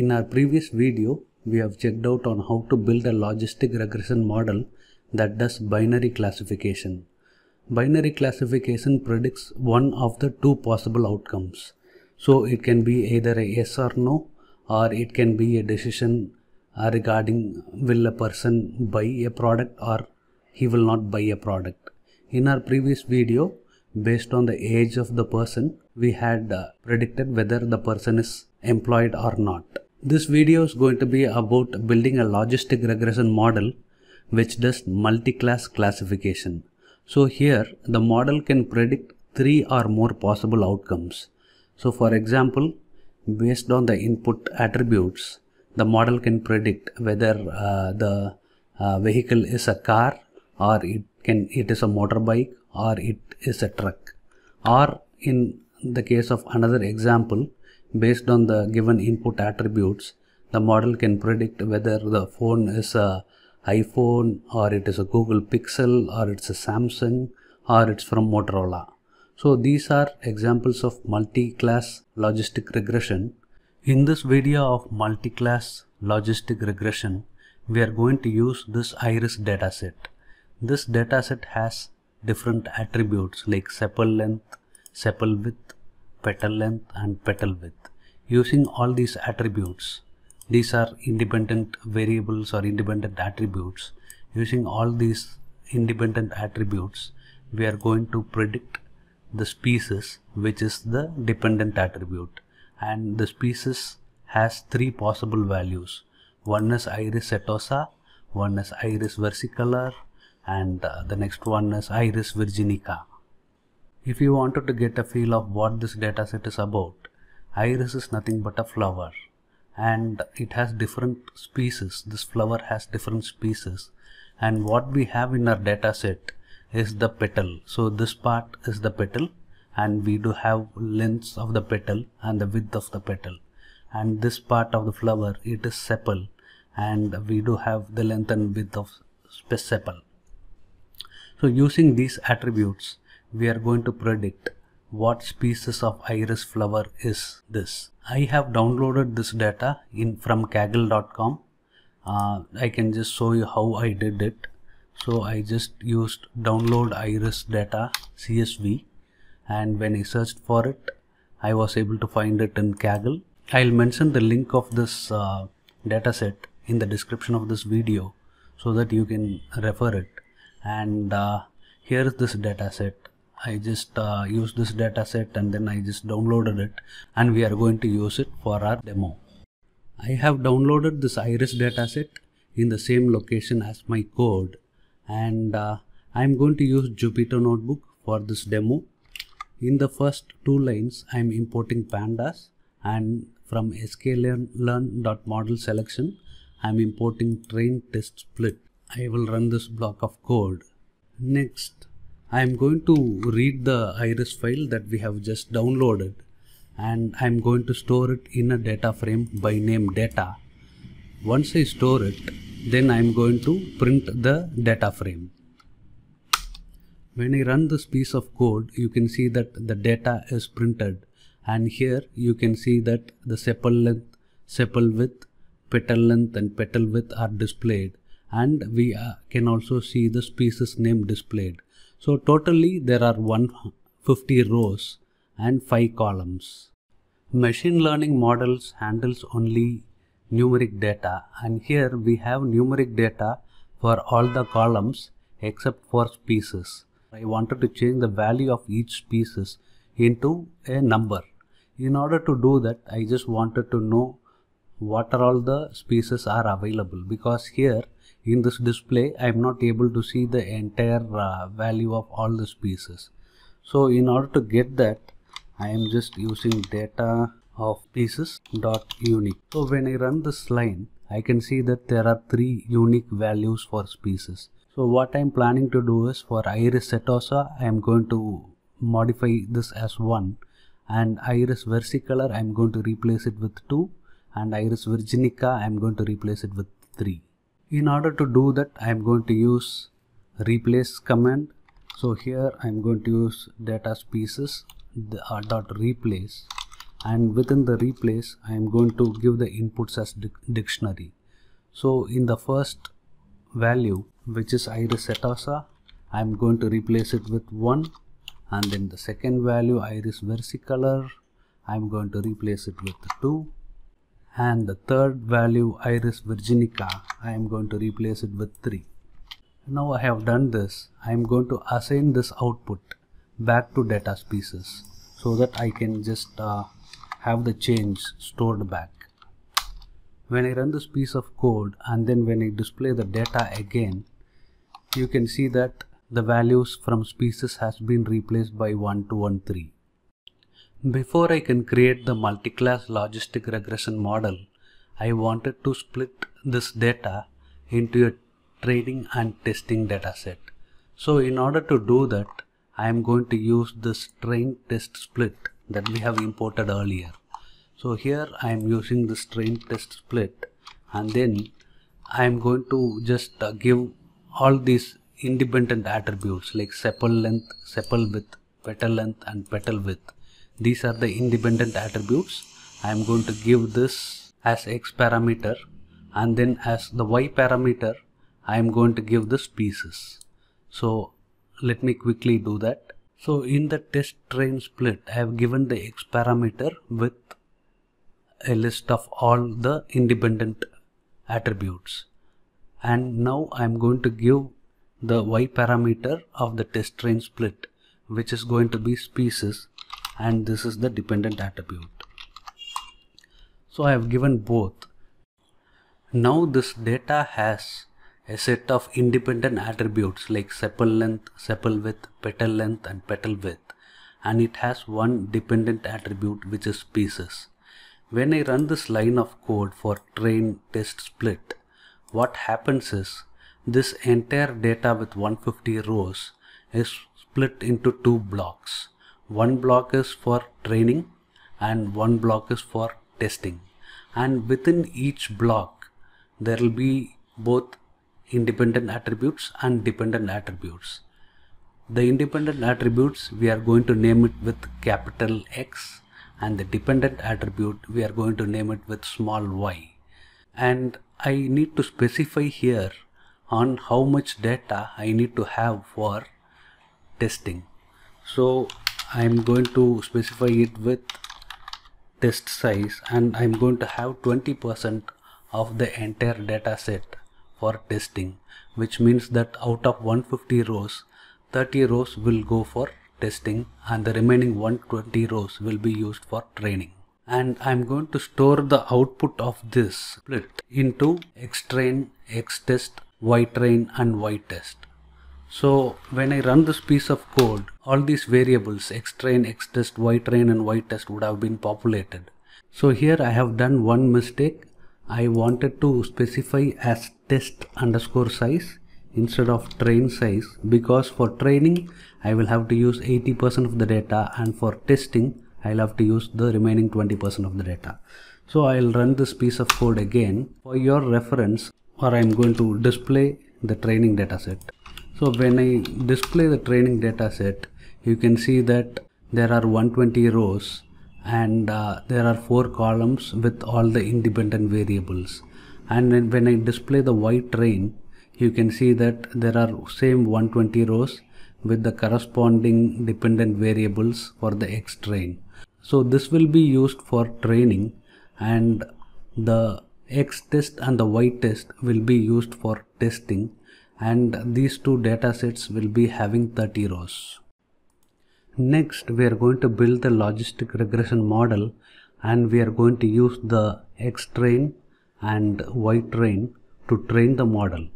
In our previous video, we have checked out on how to build a logistic regression model that does binary classification. Binary classification predicts one of the two possible outcomes. So it can be either a yes or no, or it can be a decision regarding will a person buy a product or he will not buy a product. In our previous video, based on the age of the person, we had predicted whether the person is employed or not. This video is going to be about building a logistic regression model which does multi-class classification. So here the model can predict 3 or more possible outcomes. So for example, based on the input attributes, the model can predict whether the vehicle is a car, or it is a motorbike, or it is a truck. Or in the case of another example, based on the given input attributes, the model can predict whether the phone is a iPhone, or it is a Google Pixel, or it's a Samsung, or it's from Motorola. So these are examples of multi-class logistic regression. In this video of multi-class logistic regression, we are going to use this Iris dataset. This dataset has different attributes like sepal length, sepal width, petal length and petal width. Using all these attributes, these are independent variables or independent attributes. Using all these independent attributes, we are going to predict the species, which is the dependent attribute, and the species has 3 possible values. One is Iris setosa, one is Iris versicolor, and the next one is Iris virginica. If you wanted to get a feel of what this dataset is about, Iris is nothing but a flower, and it has different species. This flower has different species, and what we have in our dataset is the petal. So this part is the petal, and we do have lengths of the petal and the width of the petal, and this part of the flower, it is sepal, and we do have the length and width of sepal. So using these attributes, we are going to predict what species of iris flower is this. I have downloaded this data from Kaggle.com. I can just show you how I did it. So I just used download iris data CSV, and when I searched for it, I was able to find it in Kaggle. I'll mention the link of this dataset in the description of this video so that you can refer it. And here is this dataset. I just used this dataset and then I just downloaded it, and we are going to use it for our demo. I have downloaded this iris dataset in the same location as my code, and I'm going to use Jupyter Notebook for this demo. In the first 2 lines, I'm importing pandas, and from sklearn.model selection, I'm importing train test split. I will run this block of code. Next, I'm going to read the iris file that we have just downloaded, and I'm going to store it in a data frame by name data. Once I store it, then I'm going to print the data frame. When I run this piece of code, you can see that the data is printed, and here you can see that the sepal length, sepal width, petal length and petal width are displayed, and we can also see the species name displayed. So totally there are 150 rows and 5 columns. Machine learning models handles only numeric data, and here we have numeric data for all the columns except for species. I wanted to change the value of each species into a number. In order to do that, I just wanted to know what are all the species are available, because here in this display I am not able to see the entire value of all the species. So in order to get that, I am just using data of pieces dot unique. So when I run this line, I can see that there are 3 unique values for species. So what I am planning to do is, for Iris setosa, I am going to modify this as 1, and Iris versicolor I am going to replace it with 2, and Iris virginica I am going to replace it with 3. In order to do that, I am going to use replace command. So here I am going to use data species dot replace, and within the replace I am going to give the inputs as dictionary. So in the first value, which is Iris setosa, I am going to replace it with 1, and then the second value, Iris versicolor, I am going to replace it with 2, and the third value, Iris virginica, I am going to replace it with 3. Now I have done this, I am going to assign this output back to data species so that I can just have the change stored back. When I run this piece of code and then when I display the data again, you can see that the values from species has been replaced by 1, 2, and 3. Before I can create the multi-class logistic regression model, I wanted to split this data into a training and testing dataset. So in order to do that, I am going to use this train test split that we have imported earlier. So here I am using this train test split, and then I am going to just give all these independent attributes like sepal length, sepal width, petal length and petal width. These are the independent attributes. I am going to give this as X parameter, and then as the Y parameter I am going to give the species. So let me quickly do that. So in the test train split, I have given the X parameter with a list of all the independent attributes, and now I am going to give the Y parameter of the test train split, which is going to be species, and this is the dependent attribute. So I have given both. Now this data has a set of independent attributes like sepal length, sepal width, petal length and petal width, and it has one dependent attribute which is species. When I run this line of code for train test split, what happens is this entire data with 150 rows is split into two blocks. One block is for training and one block is for testing, and within each block there will be both independent attributes and dependent attributes. The independent attributes we are going to name it with capital X, and the dependent attribute we are going to name it with small y. And I need to specify here on how much data I need to have for testing. So I am going to specify it with test size, and I am going to have 20% of the entire data set for testing, which means that out of 150 rows, 30 rows will go for testing and the remaining 120 rows will be used for training. And I am going to store the output of this split into xtrain, xtest, ytrain and ytest. So when I run this piece of code, all these variables xtrain, xtest, ytrain and ytest would have been populated. So here I have done one mistake. I wanted to specify as test underscore size instead of train size, because for training I will have to use 80% of the data, and for testing I will have to use the remaining 20% of the data. So I will run this piece of code again for your reference, or I am going to display the training dataset. So when I display the training dataset, you can see that there are 120 rows and there are 4 columns with all the independent variables. And then when I display the Y train, you can see that there are same 120 rows with the corresponding dependent variables for the X train. So this will be used for training, and the X test and the Y test will be used for testing, and these two datasets will be having 30 rows. Next, we are going to build the logistic regression model, and we are going to use the X train and Y train to train the model.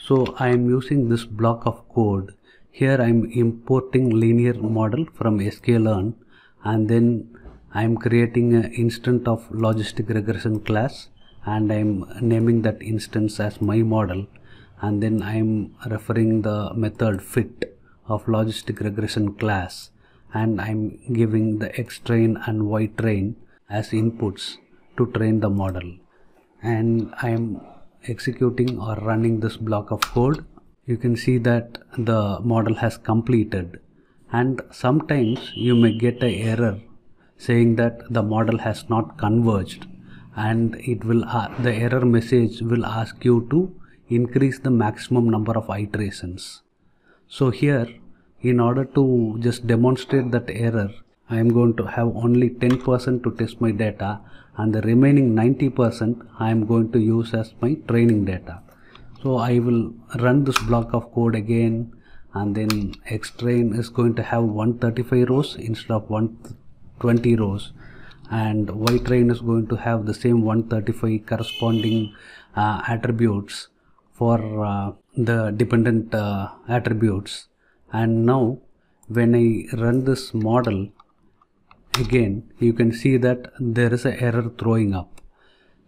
So I am using this block of code. Here I am importing linear model from sklearn, and then I am creating an instance of logistic regression class, and I am naming that instance as my model, and then I am referring the method fit of logistic regression class, and I am giving the X train and Y train as inputs to train the model. And I am executing or running this block of code. You can see that the model has completed, and sometimes you may get an error saying that the model has not converged, and it will the error message will ask you to increase the maximum number of iterations. So here, in order to just demonstrate that error, I am going to have only 10% to test my data, and the remaining 90% I am going to use as my training data. So I will run this block of code again, and then Xtrain is going to have 135 rows instead of 120 rows, and Ytrain is going to have the same 135 corresponding attributes for the dependent attributes. And now when I run this model again, you can see that there is an error throwing up.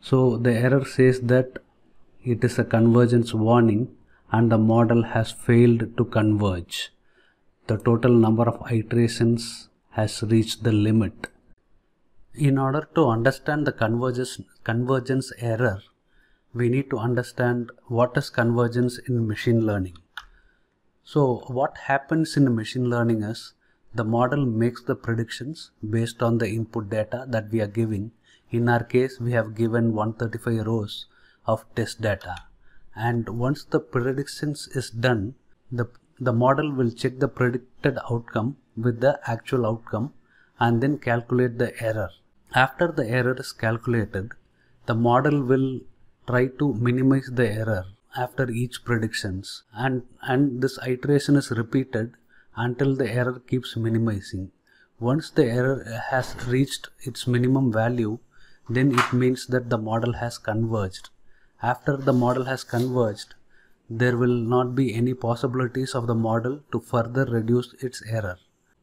So the error says that it is a convergence warning and the model has failed to converge. The total number of iterations has reached the limit. In order to understand the convergence error, we need to understand what is convergence in machine learning. So what happens in machine learning is the model makes the predictions based on the input data that we are giving. In our case, we have given 135 rows of test data, and once the predictions is done, the model will check the predicted outcome with the actual outcome and then calculate the error. After the error is calculated, the model will try to minimize the error after each predictions, and this iteration is repeated until the error keeps minimizing. Once the error has reached its minimum value, then it means that the model has converged. After the model has converged, there will not be any possibilities of the model to further reduce its error.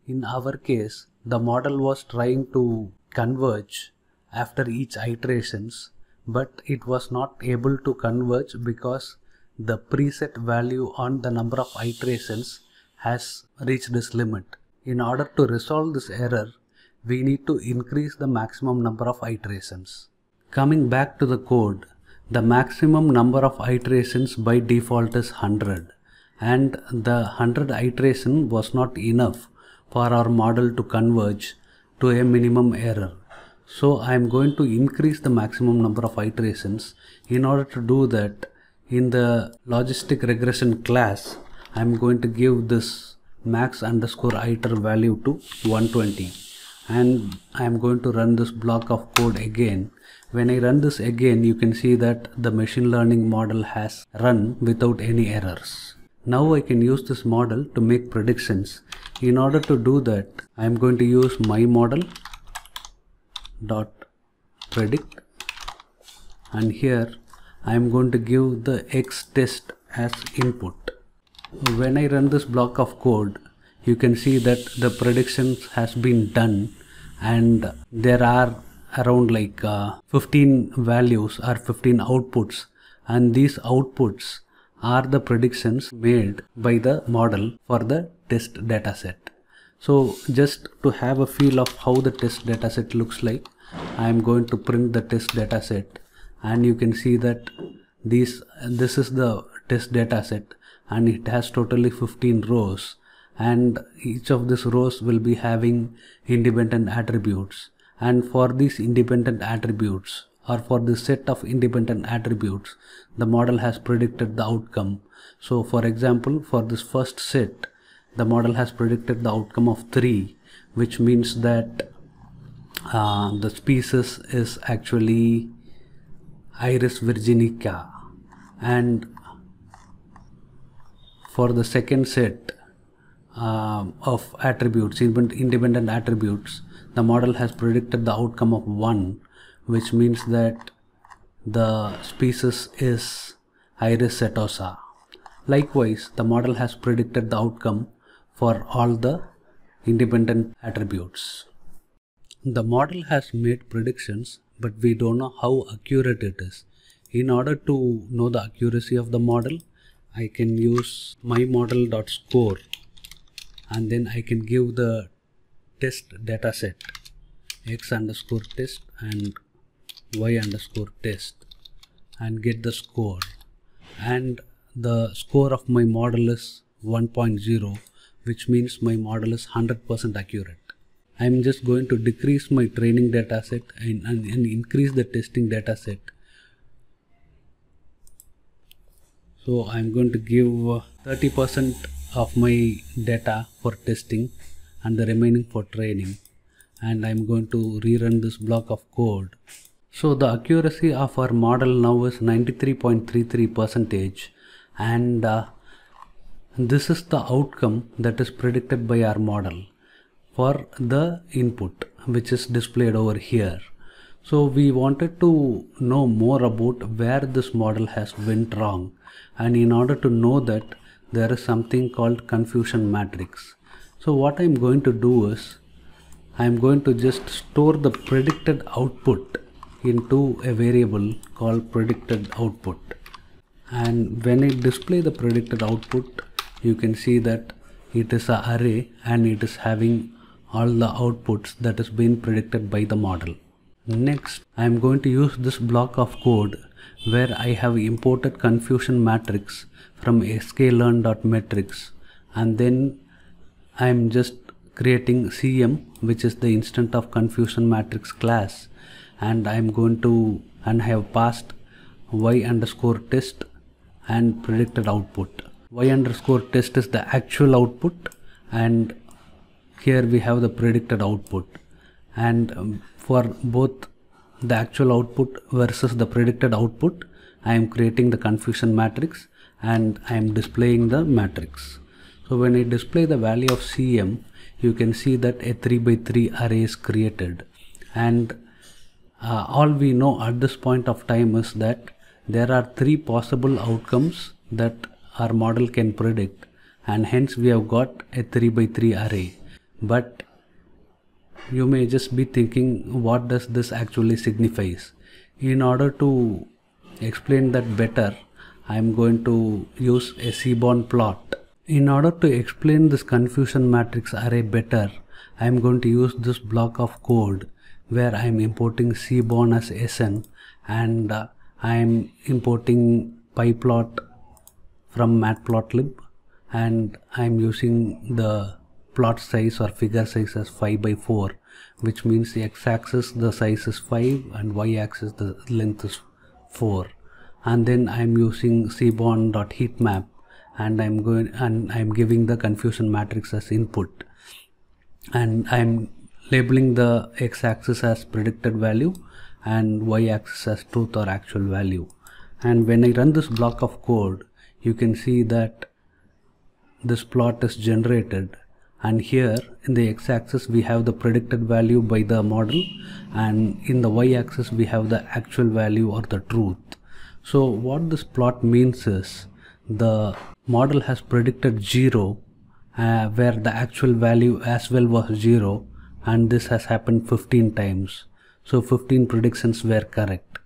In our case, the model was trying to converge after each iterations, but it was not able to converge because the preset value on the number of iterations has reached its limit. In order to resolve this error, we need to increase the maximum number of iterations. Coming back to the code, the maximum number of iterations by default is 100, and the 100 iteration was not enough for our model to converge to a minimum error. So I am going to increase the maximum number of iterations. In order to do that, in the logistic regression class, I am going to give this max_iter value to 120, and I am going to run this block of code again. When I run this again, you can see that the machine learning model has run without any errors. Now I can use this model to make predictions. In order to do that, I am going to use my model dot predict, and here I am going to give the X test as input. When I run this block of code, you can see that the predictions has been done, and there are around like 15 values or 15 outputs, and these outputs are the predictions made by the model for the test dataset. So just to have a feel of how the test dataset looks like, I am going to print the test dataset, and you can see that this is the test dataset, and it has totally 15 rows, and each of these rows will be having independent attributes, and for these independent attributes or for this set of independent attributes, the model has predicted the outcome. So for example, for this first set, the model has predicted the outcome of 3, which means that the species is actually Iris virginica, and for the second set of attributes, independent attributes, the model has predicted the outcome of 1, which means that the species is Iris setosa. Likewise, the model has predicted the outcome for all the independent attributes. The model has made predictions, but we don't know how accurate it is. In order to know the accuracy of the model, I can use my model.score, and then I can give the test dataset x_test and y_test and get the score, and the score of my model is 1.0, which means my model is 100% accurate. I'm just going to decrease my training data set and increase the testing data set. So I'm going to give 30% of my data for testing and the remaining for training, and I'm going to rerun this block of code. So the accuracy of our model now is 93.33%, and this is the outcome that is predicted by our model for the input which is displayed over here. So we wanted to know more about where this model has went wrong, and in order to know that, there is something called confusion matrix. So what I'm going to do is I'm going to just store the predicted output into a variable called predicted output, and when I display the predicted output, you can see that it is an array and it is having all the outputs that is being predicted by the model. Next, I am going to use this block of code where I have imported confusion matrix from sklearn.matrix, and then I am just creating CM, which is the instance of confusion matrix class, and I am going to and have passed y_test and predicted output. y_test is the actual output, and here we have the predicted output, and for both the actual output versus the predicted output, I am creating the confusion matrix and I am displaying the matrix. So when I display the value of CM, you can see that a 3 by 3 array is created, and all we know at this point of time is that there are 3 possible outcomes that our model can predict, and hence we have got a 3 by 3 array. But you may just be thinking, what does this actually signifies? In order to explain that better, I am going to use a seaborn plot. In order to explain this confusion matrix array better, I am going to use this block of code where I am importing seaborn as SN, and I am importing pyplot from matplotlib, and I am using the plot size or figure size as 5 by 4, which means the x-axis the size is 5 and y-axis the length is 4, and then I am using seaborn.heatmap, and I am giving the confusion matrix as input, and I am labeling the x-axis as predicted value and y-axis as truth or actual value. And when I run this block of code, you can see that this plot is generated, and here in the x-axis we have the predicted value by the model, and in the y-axis we have the actual value or the truth. So what this plot means is the model has predicted 0, where the actual value as well was 0, and this has happened 15 times. So 15 predictions were correct.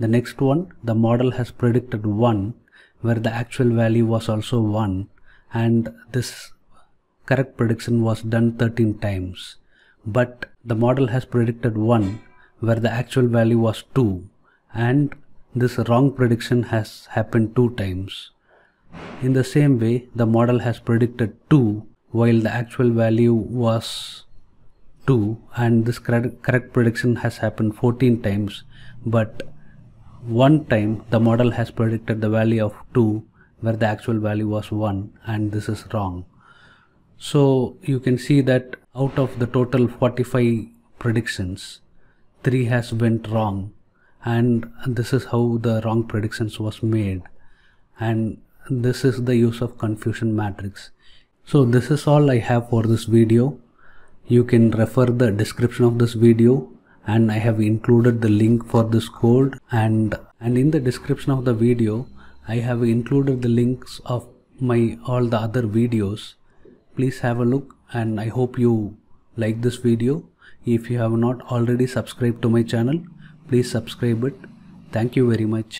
The next one, the model has predicted 1, where the actual value was also 1, and this correct prediction was done 13 times. But the model has predicted 1, where the actual value was 2, and this wrong prediction has happened 2 times. In the same way, the model has predicted 2, while the actual value was 2, and this correct prediction has happened 14 times, but one time the model has predicted the value of 2, where the actual value was 1, and this is wrong. So you can see that out of the total 45 predictions, 3 has went wrong, and this is how the wrong predictions was made, and this is the use of confusion matrix. So this is all I have for this video. You can refer the description of this video, and I have included the link for this code, and in the description of the video I have included the links of my all the other videos. Please have a look, and I hope you like this video. If you have not already subscribed to my channel, please subscribe it. Thank you very much.